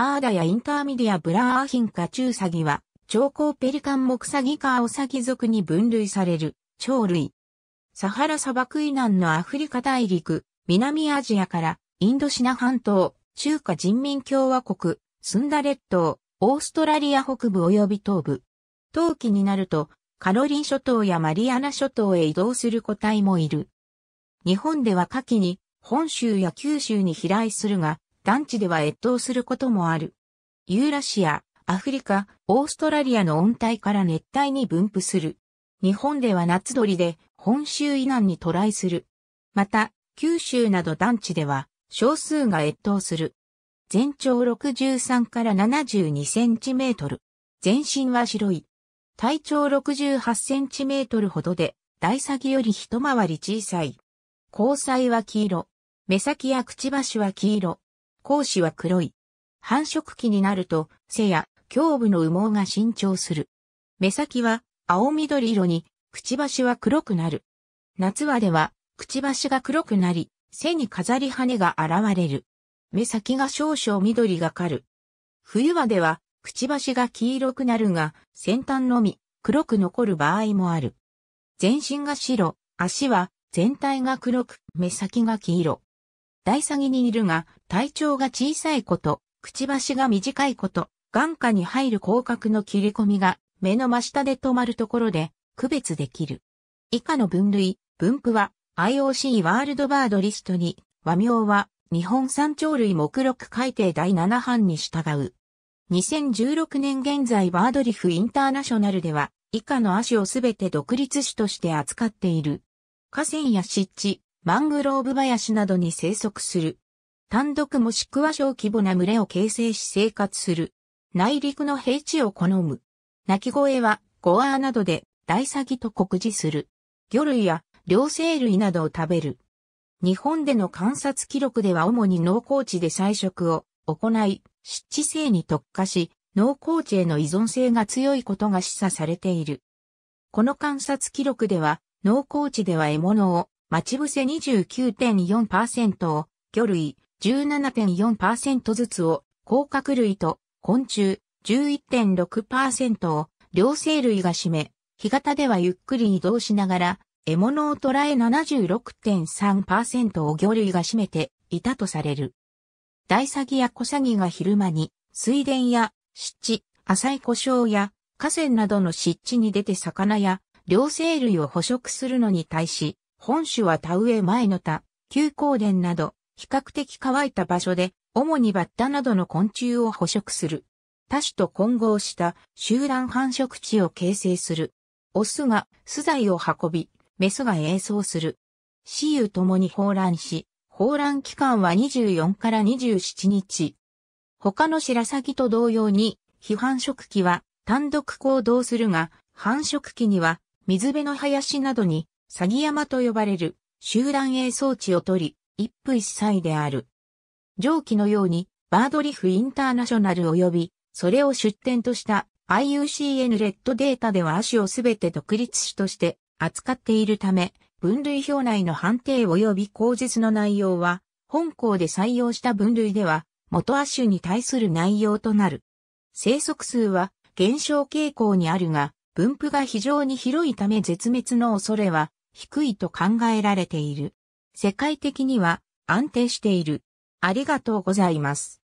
アーダやインターミディアブラーヒンカチュウサギは、長甲ペリカン目サギ科オサギ属に分類される、鳥類。サハラ砂漠以南のアフリカ大陸、南アジアから、インドシナ半島、中華人民共和国、スンダ列島、オーストラリア北部及び東部。冬季になると、カロリン諸島やマリアナ諸島へ移動する個体もいる。日本では夏季に、本州や九州に飛来するが、団地では越冬することもある。ユーラシア、アフリカ、オーストラリアの温帯から熱帯に分布する。日本では夏鳥で、本州以南に渡来する。また、九州など団地では、少数が越冬する。全長63から72センチメートル。全身は白い。体長68センチメートルほどで、大サギより一回り小さい。交際は黄色。目先やくちばしは黄色。甲子は黒い。繁殖期になると、背や胸部の羽毛が伸長する。目先は青緑色に、くちばしは黒くなる。夏場では、くちばしが黒くなり、背に飾り羽が現れる。目先が少々緑がかる。冬場では、くちばしが黄色くなるが、先端のみ、黒く残る場合もある。全身が白、足は全体が黒く、目先が黄色。大サギに似るが、体長が小さいこと、くちばしが短いこと、眼下に入る広角の切り込みが、目の真下で止まるところで、区別できる。以下の分類、分布は、IOC ワールドバードリストに、和名は、日本山鳥類目録改定第7版に従う。2016年現在バードリフインターナショナルでは、以下の亜種をすべて独立種として扱っている。河川や湿地、マングローブ林などに生息する。単独もしくは小規模な群れを形成し生活する。内陸の平地を好む。鳴き声はゴアーなどで大サギと酷似する。魚類や両生類などを食べる。日本での観察記録では主に農耕地で採食を行い、湿地性に特化し、農耕地への依存性が強いことが示唆されている。この観察記録では、農耕地では獲物を、待ち伏せ 29.4% を、魚類 17.4% ずつを、甲殻類と昆虫 11.6% を、両生類が占め、干潟ではゆっくり移動しながら、獲物を捕らえ 76.3% を魚類が占めていたとされる。大サギや小サギが昼間に水田や湿地、浅い湖沼や河川などの湿地に出て魚や両生類を捕食するのに対し、本種は田植え前の田、休耕田など比較的乾いた場所で主にバッタなどの昆虫を捕食する。他種と混合した集団繁殖地を形成する。オスが巣材を運び、メスが営巣する。雌雄ともに抱卵し、抱卵期間は24から27日。他のシラサギと同様に、非繁殖期は単独行動するが、繁殖期には水辺の林などに、サギ山と呼ばれる集団営巣地を取り、一夫一妻である。上記のように、バードリフインターナショナル及び、それを出典とした IUCN レッドデータでは亜種をすべて独立種として、扱っているため、分類表内の判定及び口述の内容は、本項で採用した分類では、元亜種に対する内容となる。生息数は減少傾向にあるが、分布が非常に広いため絶滅の恐れは低いと考えられている。世界的には安定している。ありがとうございます。